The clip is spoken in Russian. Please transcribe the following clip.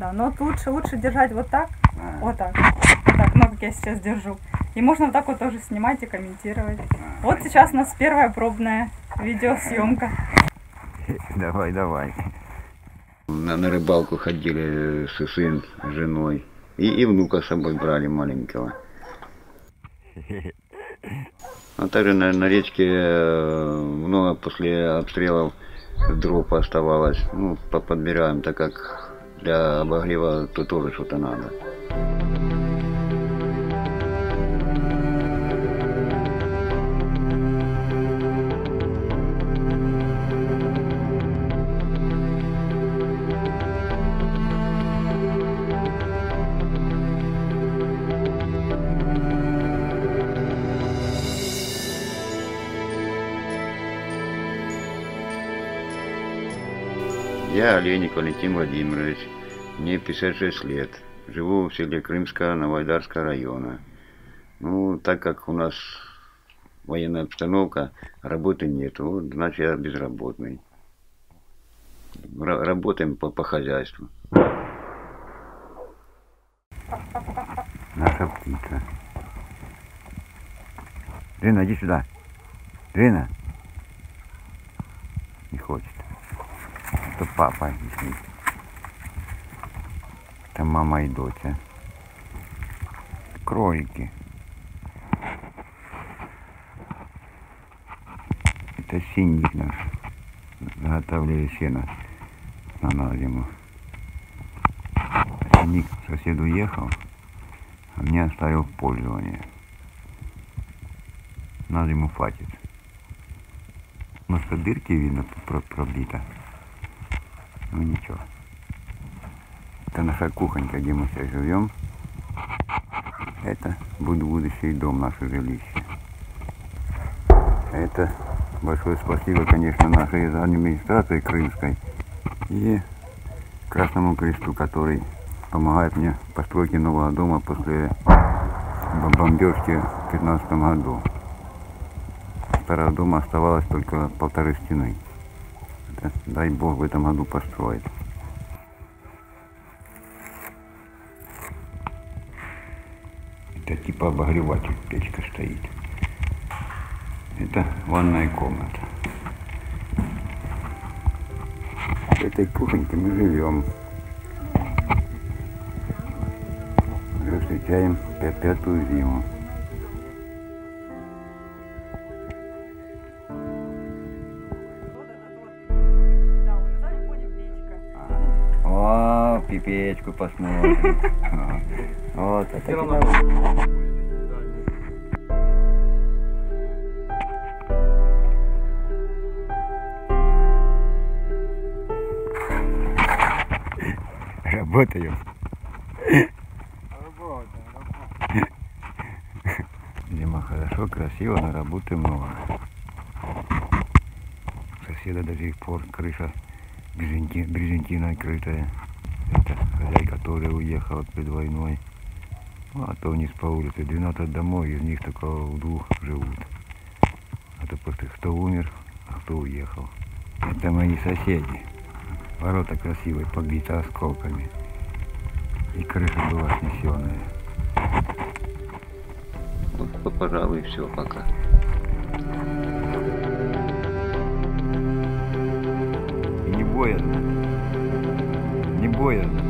Да, но лучше держать вот так, вот так. Так, ну как я сейчас держу. И можно вот так вот тоже снимать и комментировать. Вот сейчас у нас первая пробная видеосъемка. Давай, давай. На рыбалку ходили с сыном, женой. И внука с собой брали маленького. А также на речке много после обстрелов дров оставалось. Ну, подбираем, так как для обогрева то тоже что-то надо. Я Оленик Валентин Владимирович, мне 56 лет, живу в селе Крымско-Новойдарского района. Ну, так как у нас военная обстановка, работы нет, вот, значит я безработный. Работаем по хозяйству. Наша птица. Рина, иди сюда. Рина. Не хочет. Это папа здесь. Это мама и доча. Кролики. Это синик наш. Заготовляли сено на зиму. Синик к соседу уехал, а мне оставил в пользование. На зиму хватит. Может, дырки видно пробито. Ну ничего. Это наша кухонька, где мы сейчас живем. Это будет будущий дом, наше жилище. Это большое спасибо, конечно, нашей администрации крымской и Красному Кресту, который помогает мне в постройке нового дома после бомбежки в 2015 году. Старого дома оставалось только полторы стены. Дай бог в этом году построить. Это типа обогреватель, печка стоит. Это ванная комната. В этой кухоньке мы живем. Уже встречаем пятую зиму. Печку посмотрим. Вот, это работаем. Зима хорошо, красиво, но работы много. У соседа до сих пор крыша брезентиной крытая. Это хозяйка, которая уехала перед войной. Ну, а то вниз по улице 12 домов, из них только в двух живут. А то просто кто умер, а кто уехал. Это мои соседи. Ворота красивые, побиты осколками. И крыша была снесенная. Вот, пожалуй, все, пока. И не боязно. Не боязно.